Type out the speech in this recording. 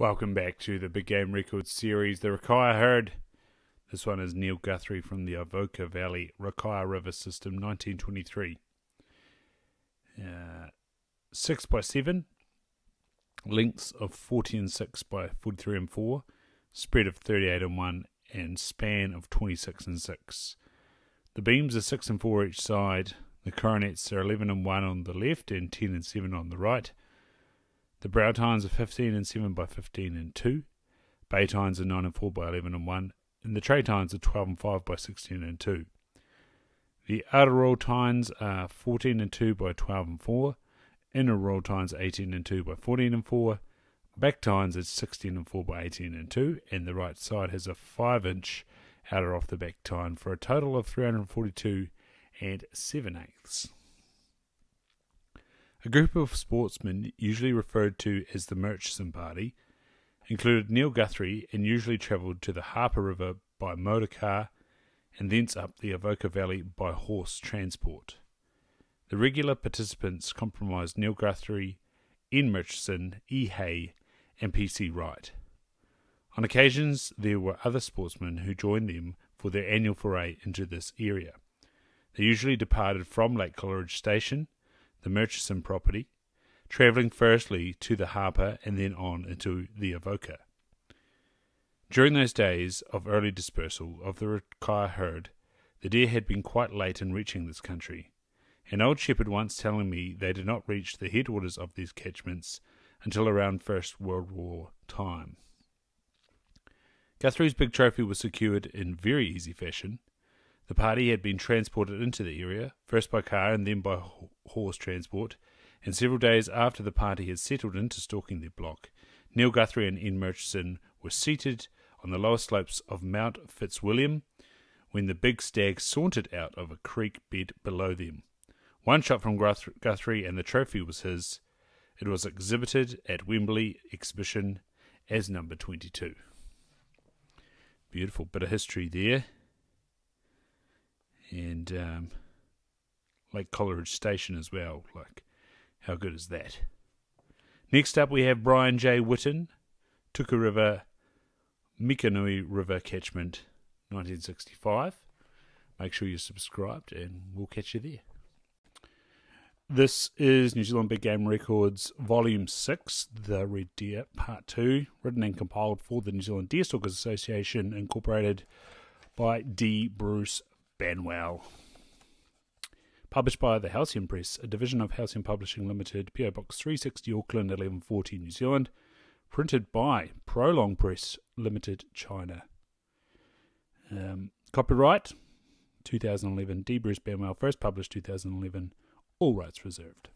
Welcome back to the Big Game Records series, the Rakaia Herd. This one is Neil Guthrie from the Avoca Valley, Rakaia River System, 1923. 6 by 7, lengths of 40 and 6 by 43 and 4, spread of 38 and 1, and span of 26 and 6. The beams are 6 and 4 each side. The coronets are 11 and 1 on the left and 10 and 7 on the right. The brow tines are 15 and 7 by 15 and 2. Bay tines are 9 and 4 by 11 and 1. And the tray tines are 12 and 5 by 16 and 2. The outer roll tines are 14 and 2 by 12 and 4. Inner roll tines are 18 and 2 by 14 and 4. Back tines are 16 and 4 by 18 and 2. And the right side has a 5-inch outer off the back tine for a total of 342 and 7/8. A group of sportsmen, usually referred to as the Murchison Party, included Neil Guthrie and usually travelled to the Harper River by motor car and thence up the Avoca Valley by horse transport. The regular participants comprised Neil Guthrie, N. Murchison, E. Hay and PC Wright. On occasions there were other sportsmen who joined them for their annual foray into this area. They usually departed from Lake Coleridge Station, the Murchison property, travelling firstly to the Harper and then on into the Avoca. During those days of early dispersal of the Rakaia herd, the deer had been quite late in reaching this country. An old shepherd once telling me they did not reach the headwaters of these catchments until around First World War time. Guthrie's big trophy was secured in very easy fashion. The party had been transported into the area, first by car and then by horse transport, and several days after the party had settled into stalking their block, Neil Guthrie and N. Murchison were seated on the lower slopes of Mount Fitzwilliam when the big stag sauntered out of a creek bed below them. One shot from Guthrie and the trophy was his. It was exhibited at Wembley Exhibition as number 22. Beautiful bit of history there. And Lake Coleridge Station as well. Like, how good is that? Next up we have Brian J. Witten, Tuka River, Mikanui River Catchment, 1965. Make sure you're subscribed and we'll catch you there. This is New Zealand Big Game Records Volume 6, The Red Deer, Part 2, written and compiled for the New Zealand Deerstalkers Association, incorporated by D. Bruce Banwell. Published by the Halcyon Press, a division of Halcyon Publishing Limited, PO Box 360, Auckland, 1140, New Zealand. Printed by Prolong Press Limited, China. Copyright 2011, D. Bruce Banwell, first published 2011, all rights reserved.